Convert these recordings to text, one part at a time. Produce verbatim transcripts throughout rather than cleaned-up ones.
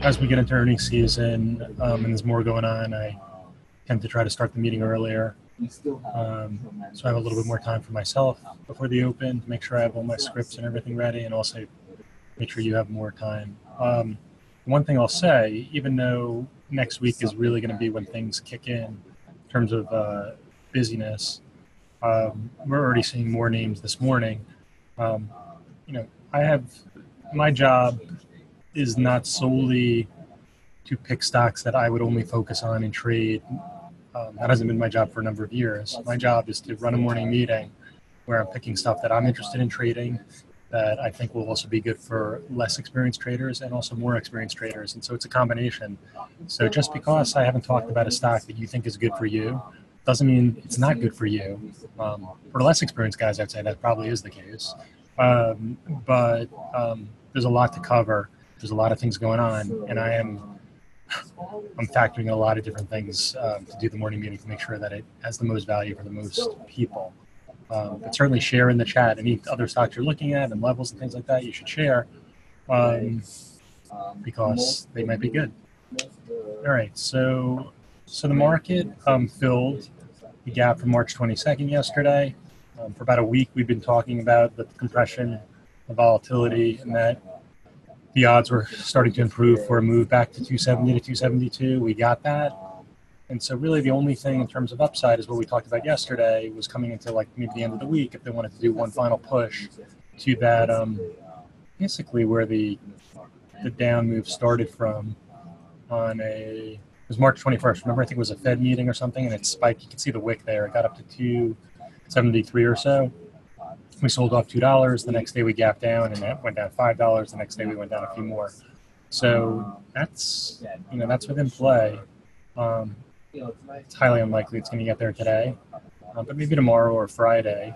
as we get into earnings season um, and there's more going on, I tend to try to start the meeting earlier. Um, so I have a little bit more time for myself before the open to make sure I have all my scripts and everything ready, and also make sure you have more time. Um, one thing I'll say, even though next week is really going to be when things kick in in terms of uh, busyness, um, we're already seeing more names this morning. Um, you know, I have my job is not solely to pick stocks that I would only focus on and trade. Um, that hasn't been my job for a number of years. My job is to run a morning meeting where I'm picking stuff that I'm interested in trading that I think will also be good for less experienced traders and also more experienced traders. And so it's a combination. So just because I haven't talked about a stock that you think is good for you doesn't mean it's not good for you. Um, for less experienced guys, I'd say that probably is the case. Um, but um, there's a lot to cover. There's a lot of things going on, and I am I'm factoring in a lot of different things um, to do the morning meeting to make sure that it has the most value for the most people. Um, but certainly share in the chat any other stocks you're looking at and levels and things like that. You should share um, because they might be good. All right, so so the market um, filled the gap from March twenty-second yesterday. Um, for about a week, we've been talking about the compression, the volatility, and that the odds were starting to improve for a move back to two seventy to two seventy-two. We got that. And so really the only thing in terms of upside is what we talked about yesterday, was coming into like maybe the end of the week if they wanted to do one final push to that, um, basically where the the down move started from on a, it was March twenty-first. Remember, I think it was a Fed meeting or something, and it spiked. You can see the wick there. It got up to two seventy-three or so. We sold off two dollars. The next day we gapped down, and that went down five dollars. The next day we went down a few more. So that's, you know, that's within play. Um, it's highly unlikely it's going to get there today, uh, but maybe tomorrow or Friday.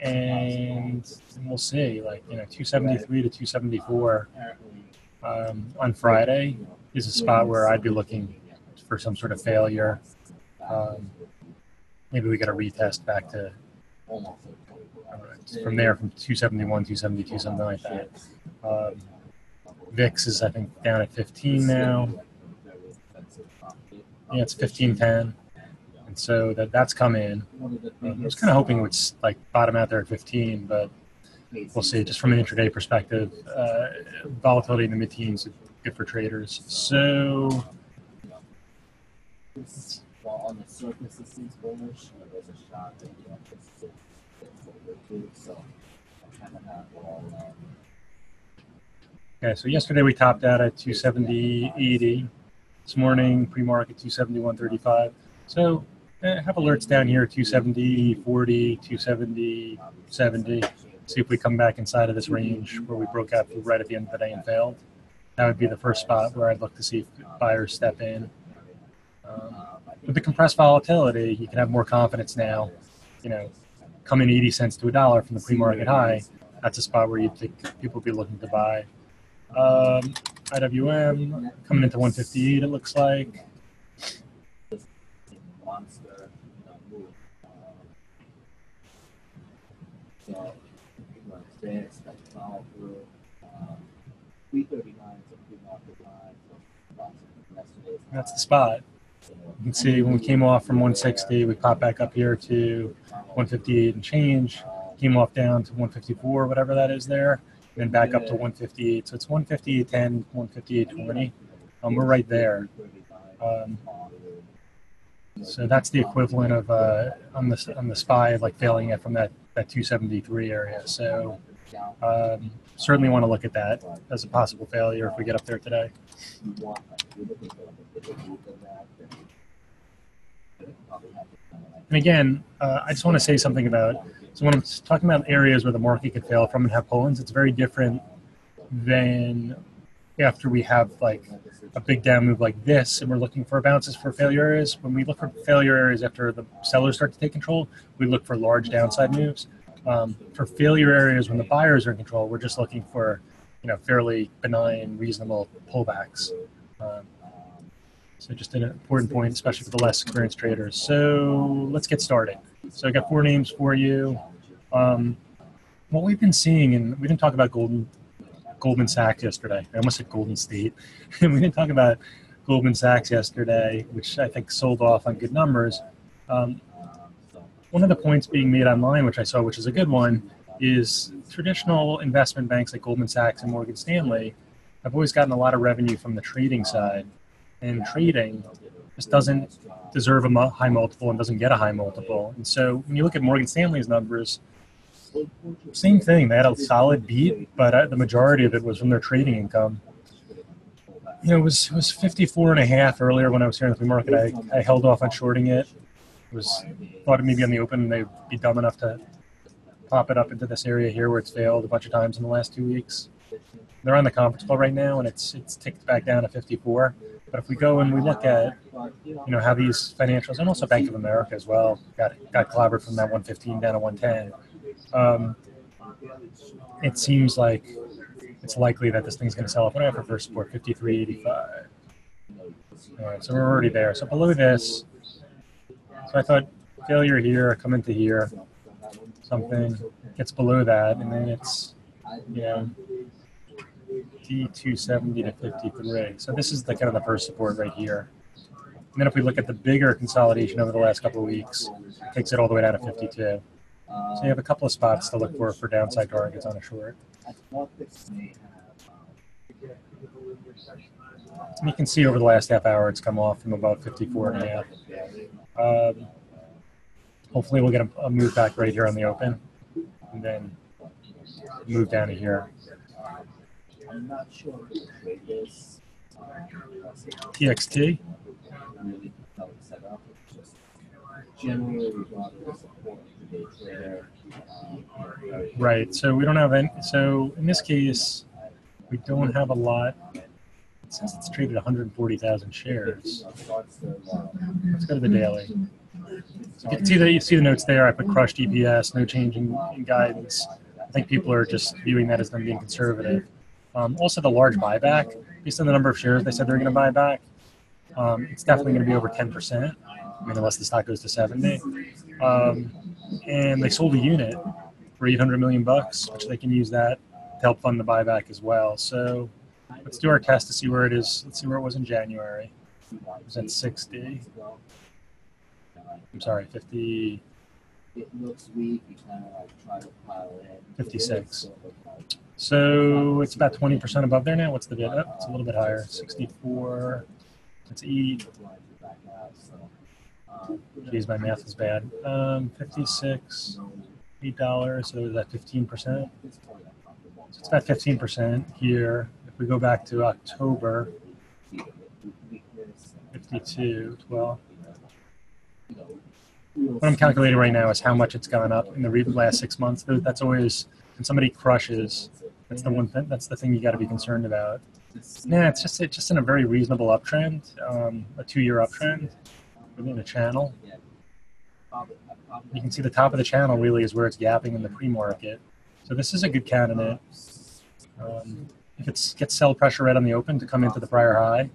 And we'll see, like, you know, two seventy-three to two seventy-four um, on Friday is a spot where I'd be looking for some sort of failure. Um, maybe we got a retest back to, from there, from two seventy-one, two seventy-two, something like that. Um, V I X is, I think, down at fifteen now. Yeah, it's fifteen ten. And so that that's come in. Um, I was kind of hoping it would like bottom out there at fifteen, but we'll see. Just from an intraday perspective, uh, volatility in the mid-teens is good for traders. So on the surface, it seems bullish. There's a shot that you have to so kind of not all that. Okay, so yesterday we topped out at two seventy eighty. This morning, pre-market two seventy-one thirty-five. So eh, have alerts down here, two seventy forty, two seventy seventy. See if we come back inside of this range where we broke out right at the end of the day and failed. That would be the first spot where I'd look to see if buyers step in. Um, with the compressed volatility, you can have more confidence now. You know, come in eighty cents to a dollar from the pre-market high. That's a spot where you think people will be looking to buy. Um, I W M coming into one fifty-eight, it looks like. That's the spot. You can see when we came off from one sixty, we popped back up here to one fifty-eight and change, came off down to one fifty-four, whatever that is there, and then back up to one fifty-eight. So it's one fifty-eight ten, one fifty-eight twenty. Um, we're right there. Um, so that's the equivalent of uh, on the on the S P Y, like failing it from that, that two seventy-three area. So um, certainly want to look at that as a possible failure if we get up there today. And again, uh, I just want to say something about, so when I'm talking about areas where the market could fail from and have pull-ins, it's very different than after we have like a big down move like this and we're looking for bounces for failure areas. When we look for failure areas after the sellers start to take control, we look for large downside moves. Um, for failure areas when the buyers are in control, we're just looking for, you know, fairly benign, reasonable pullbacks. Um, So just an important point, especially for the less experienced traders. So let's get started. So I got four names for you. Um, what we've been seeing, and we didn't talk about Goldman Goldman Sachs yesterday. I almost said Golden State. And we didn't talk about Goldman Sachs yesterday, which I think sold off on good numbers. Um, one of the points being made online, which I saw, which is a good one, is traditional investment banks like Goldman Sachs and Morgan Stanley have always gotten a lot of revenue from the trading side. And trading just doesn't deserve a high multiple and doesn't get a high multiple. And so when you look at Morgan Stanley's numbers, same thing. They had a solid beat, but the majority of it was from their trading income. You know, it was, it was fifty-four and a half earlier when I was here in the free market. I, I held off on shorting it. It was thought maybe on the open they'd be dumb enough to pop it up into this area here where it's failed a bunch of times in the last two weeks. They're on the conference call right now, and it's it's ticked back down to fifty-four. But if we go and we look at, you know, how these financials, and also Bank of America as well, got got clobbered from that one fifteen down to one ten. Um, it seems like it's likely that this thing's going to sell off. What do I have for first support? fifty-three eighty-five. All right, so we're already there. So below this, so I thought failure here, come into here, something gets below that, and then it's, you know, D two seventy to fifty-three. So this is the kind of the first support right here. And then if we look at the bigger consolidation over the last couple of weeks, it takes it all the way down to fifty-two. So you have a couple of spots to look for for downside targets on a short. And you can see over the last half hour, it's come off from about fifty-four and a half. Um, hopefully we'll get a, a move back right here on the open and then move down to here. I'm not sure this T X T. Right. So we don't have any. So in this case, we don't have a lot. It says it's traded one hundred forty thousand shares. Let's go to the daily. So you can see the you see the notes there. I put crushed E P S, no change in, in guidance. I think people are just viewing that as them being conservative. Um, also, the large buyback, based on the number of shares they said they're going to buy back, um, it's definitely going to be over ten percent. I mean, unless the stock goes to seventy. Um, and they sold a unit for eight hundred million bucks, which they can use that to help fund the buyback as well. So let's do our test to see where it is. Let's see where it was in January. It was at sixty. I'm sorry, fifty. It looks weak. You kind of like try to pile in. fifty-six. So it's about twenty percent above there now. What's the bid up? It's a little bit higher. sixty-four. It's eight. Geez, my math is bad. Um, fifty-six. eight dollars. So is that fifteen percent? So it's about fifteen percent here. If we go back to October, fifty-two. twelve. What I'm calculating right now is how much it's gone up in the last six months. That's always, when somebody crushes, that's the one thing. That's the thing you got to be concerned about. Nah, it's just it's just in a very reasonable uptrend, um, a two-year uptrend within a channel. You can see the top of the channel really is where it's gapping in the pre-market. So this is a good candidate. Um, if it gets sell pressure right on the open to come into the prior high,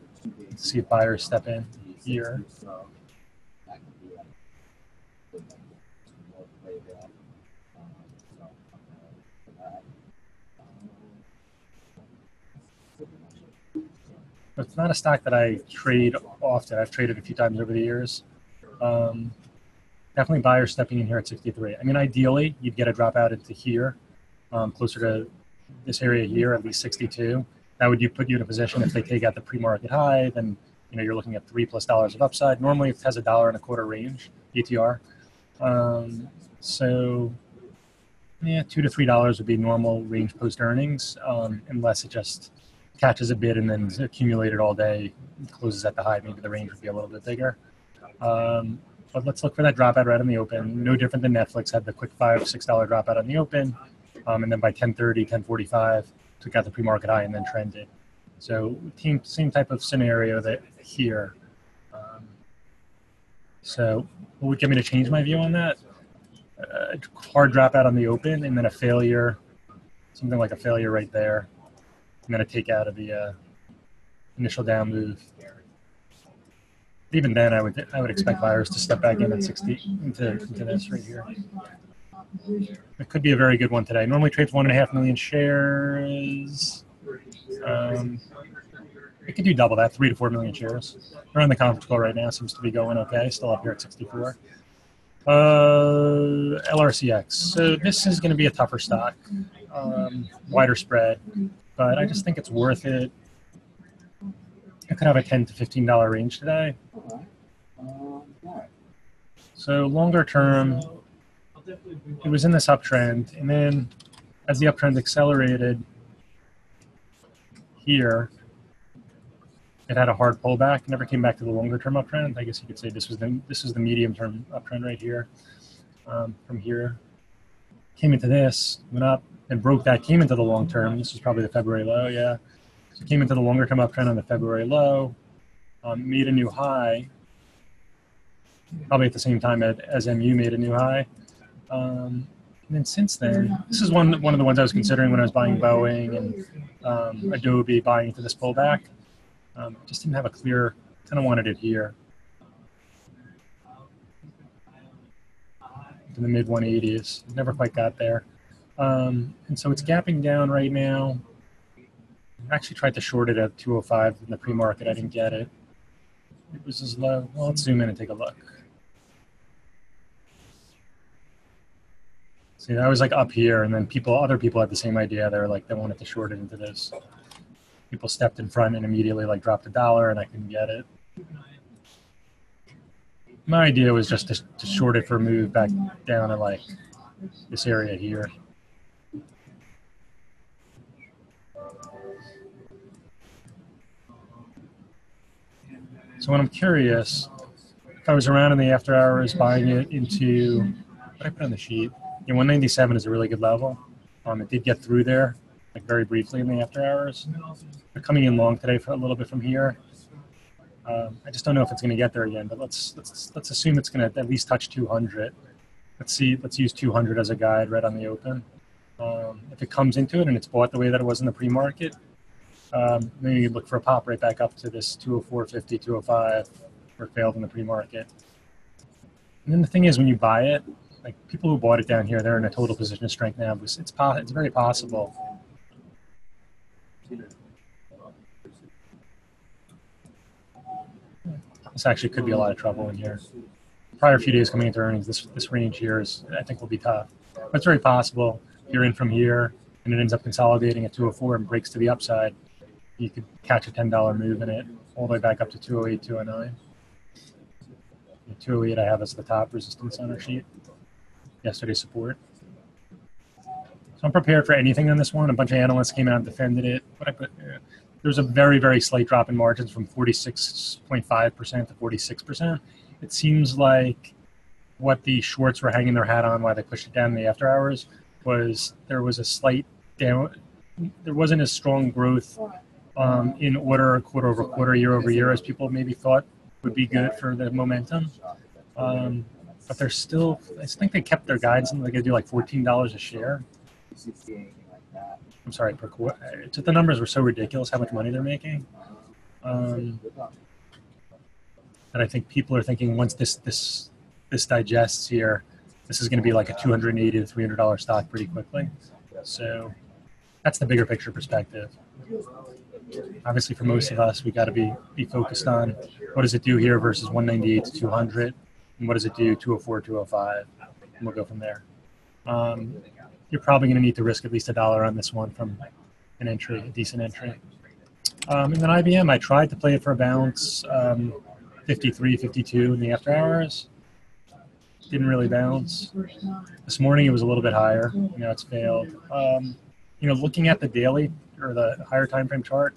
let's see if buyers step in here. But it's not a stock that I trade often. I've traded a few times over the years. Um, definitely buyers stepping in here at sixty-three. I mean, ideally, you'd get a dropout into here, um, closer to this area here, at least sixty-two. That would you put you in a position if they take out the pre-market high, then you know, you're looking at three plus dollars of upside. Normally, it has a dollar and a quarter range, A T R. Um, so, yeah, two to three dollars would be normal range post earnings, um, unless it just catches a bid and then accumulated all day, closes at the high. Maybe the range would be a little bit bigger. Um, but let's look for that dropout right on the open. No different than Netflix had the quick five, six dollar dropout on the open, um, and then by ten thirty, ten forty-five, took out the pre-market high and then trended. So same type of scenario that here. Um, so what would get me to change my view on that? A hard dropout on the open and then a failure, something like a failure right there. I'm going to take out of the uh, initial down move. Even then, I would I would expect buyers to step back in at sixty into, into this right here. It could be a very good one today. Normally trades one and a half million shares. Um, it could do double that, three to four million shares. We're on the conference call right now. Seems to be going okay. Still up here at sixty-four. Uh, L R C X. So this is going to be a tougher stock, um, wider spread, but I just think it's worth it. I could have a ten to fifteen dollar range today. So longer term, it was in this uptrend, and then as the uptrend accelerated here, it had a hard pullback. Never came back to the longer term uptrend. I guess you could say this was the this is the medium term uptrend right here. Um, from here, came into this, went up and broke that. Came into the long term. This was probably the February low. Yeah, so came into the longer term uptrend on the February low. Um, made a new high. Probably at the same time as M U made a new high. Um, and then since then, this is one one of the ones I was considering when I was buying Boeing and um, Adobe, buying into this pullback. Um, just didn't have a clear, kind of wanted it here. In the mid one eighties, never quite got there. Um, and so it's gapping down right now. I actually tried to short it at two oh five in the pre-market. I didn't get it. It was as low. Well, let's zoom in and take a look. See, I was like up here, and then people, other people had the same idea. They were like, they wanted to short it into this. People stepped in front and immediately like dropped a dollar, and I couldn't get it. My idea was just to, to short it for a move back down to like this area here. So when I'm curious, if I was around in the after hours buying it into, what did I put on the sheet? Yeah, one ninety-seven is a really good level. Um, it did get through there, like very briefly in the after hours. They're coming in long today for a little bit from here. Um, I just don't know if it's going to get there again, but let's let's let's assume it's going to at least touch two hundred. Let's see. Let's use two hundred as a guide right on the open. Um, if it comes into it and it's bought the way that it was in the pre-market, um, then you look for a pop right back up to this two oh four fifty, two oh five, where it failed in the pre-market. And then the thing is, when you buy it, like people who bought it down here, they're in a total position of strength now. It's it's, po it's very possible. This actually could be a lot of trouble in here. Prior few days coming into earnings, this this range here is, I think, will be tough. But it's very possible you're in from here and it ends up consolidating at two oh four and breaks to the upside. You could catch a ten dollar move in it all the way back up to two oh eight, two oh nine. And two oh eight I have as the top resistance on our sheet. Yesterday's support. So I'm prepared for anything on this one. A bunch of analysts came out and defended it. But I put, uh, there was a very, very slight drop in margins from forty-six point five percent to forty-six percent. It seems like what the shorts were hanging their hat on while they pushed it down in the after hours was there was a slight down, there wasn't as strong growth um, in order quarter over quarter, year over year as people maybe thought would be good for the momentum. Um, but they're still, I think they kept their guidance and they're going to do like fourteen dollars a share. I'm sorry, per quarter. The numbers were so ridiculous how much money they're making. Um, and I think people are thinking once this this this digests here, this is going to be like a two hundred eighty to three hundred dollar stock pretty quickly. So that's the bigger picture perspective. Obviously, for most of us, we got to be be focused on what does it do here versus one ninety-eight to two hundred, and what does it do two oh four, two oh five, and we'll go from there. Um, you're probably going to need to risk at least a dollar on this one from an entry, a decent entry. Um, and then I B M, I tried to play it for a bounce, um, fifty-three, fifty-two in the after hours. Didn't really bounce. This morning it was a little bit higher. Now it's failed. Um, you know, looking at the daily or the higher time frame chart,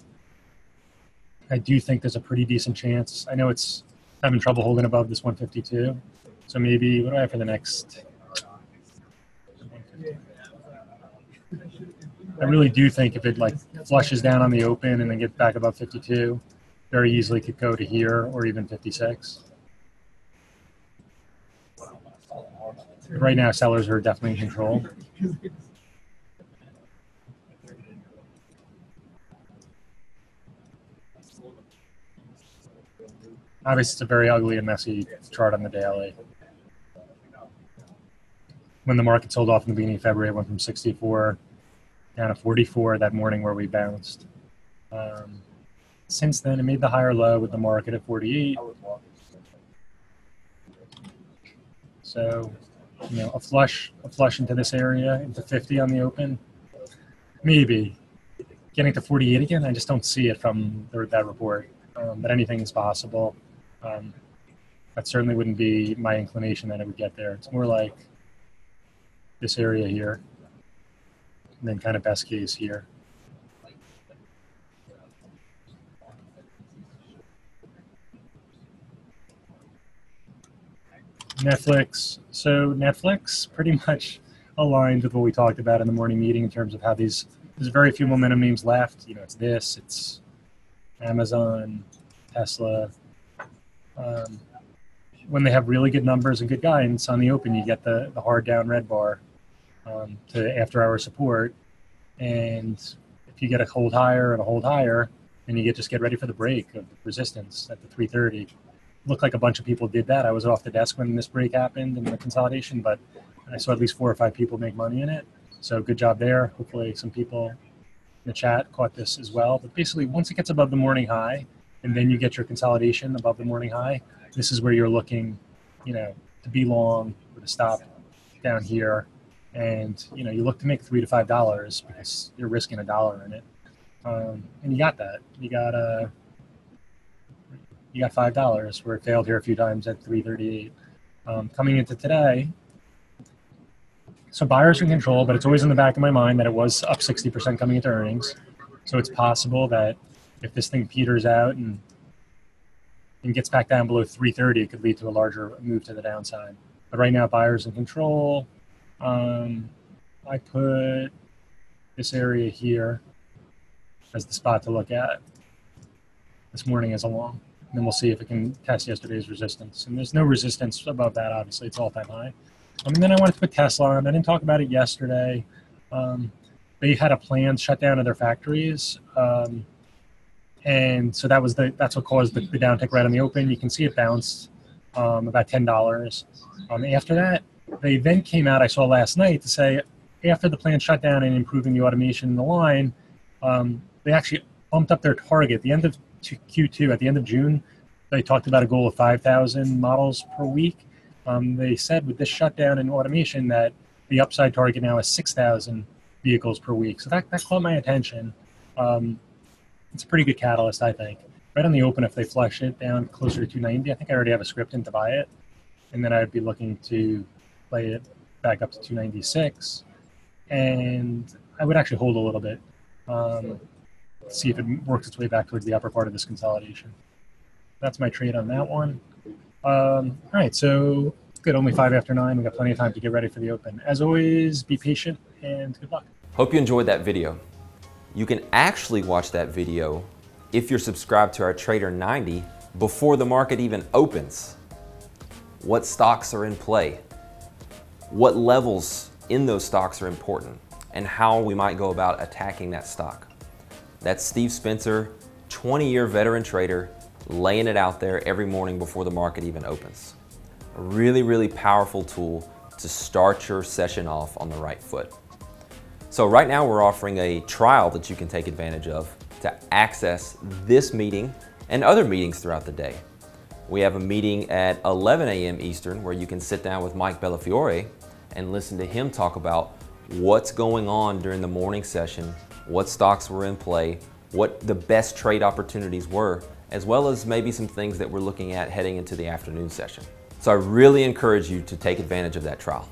I do think there's a pretty decent chance. I know it's having trouble holding above this one fifty-two. So maybe, what do I have for the next? I really do think if it like flushes down on the open and then gets back above fifty-two, very easily could go to here or even fifty-six. Right now, sellers are definitely in control. Obviously, it's a very ugly and messy chart on the daily. When the market sold off in the beginning of February, it went from sixty-four down to forty-four that morning where we bounced. Um, since then, it made the higher low with the market at forty-eight. So, you know, a flush, a flush into this area, into fifty on the open, maybe. Getting to forty-eight again, I just don't see it from the, that report. Um, but anything is possible. Um, that certainly wouldn't be my inclination that it would get there. It's more like this area here, and then kind of best case here. Netflix. So Netflix pretty much aligned with what we talked about in the morning meeting in terms of how these, there's very few momentum names left. You know, it's this, it's Amazon, Tesla. Um, when they have really good numbers and good guidance on the open, you get the, the hard down red bar um, to after hour support. And if you get a hold higher and a hold higher, then you get just get ready for the break of the resistance at the three thirty. Looked like a bunch of people did that. I was off the desk when this break happened and the consolidation, but I saw at least four or five people make money in it. So good job there. Hopefully some people in the chat caught this as well. But basically, once it gets above the morning high, and then you get your consolidation above the morning high, this is where you're looking, you know, to be long with a stop down here. And, you know, you look to make three to five dollars because you're risking a dollar in it. Um, and you got that. You got a... Uh, You got five dollars where it failed here a few times at three thirty-eight. Um, coming into today, so buyers are in control, but it's always in the back of my mind that it was up sixty percent coming into earnings. So it's possible that if this thing peters out and and gets back down below three thirty, it could lead to a larger move to the downside. But right now, buyers in control. Um, I put this area here as the spot to look at this morning as a long. And then we'll see if it can test yesterday's resistance. And there's no resistance above that, obviously. It's all-time high. Um, and then I wanted to put Tesla on. I didn't talk about it yesterday. Um, they had a planned shutdown of their factories. Um, and so that was the, that's what caused the, the downtick right on the open. You can see it bounced um, about ten dollars. Um, after that, they then came out, I saw last night, to say after the planned shutdown and improving the automation in the line, um, they actually bumped up their target. The end of to Q two at the end of June, they talked about a goal of five thousand models per week. Um, they said with this shutdown and automation that the upside target now is six thousand vehicles per week. So that, that caught my attention. Um, it's a pretty good catalyst, I think. Right on the open, if they flush it down closer to two ninety, I think I already have a script in to buy it. And then I'd be looking to play it back up to two ninety-six. And I would actually hold a little bit. Um, see if it works its way back towards the upper part of this consolidation. That's my trade on that one. Um, all right, so good, only five after nine. We've got plenty of time to get ready for the open. As always, be patient and good luck. Hope you enjoyed that video. You can actually watch that video if you're subscribed to our Trader ninety before the market even opens. What stocks are in play? What levels in those stocks are important? And how we might go about attacking that stock. That's Steve Spencer, twenty-year veteran trader, laying it out there every morning before the market even opens. A really, really powerful tool to start your session off on the right foot. So right now we're offering a trial that you can take advantage of to access this meeting and other meetings throughout the day. We have a meeting at eleven a m Eastern where you can sit down with Mike Bellafiore and listen to him talk about what's going on during the morning session, what stocks were in play, what the best trade opportunities were, as well as maybe some things that we're looking at heading into the afternoon session. So I really encourage you to take advantage of that trial.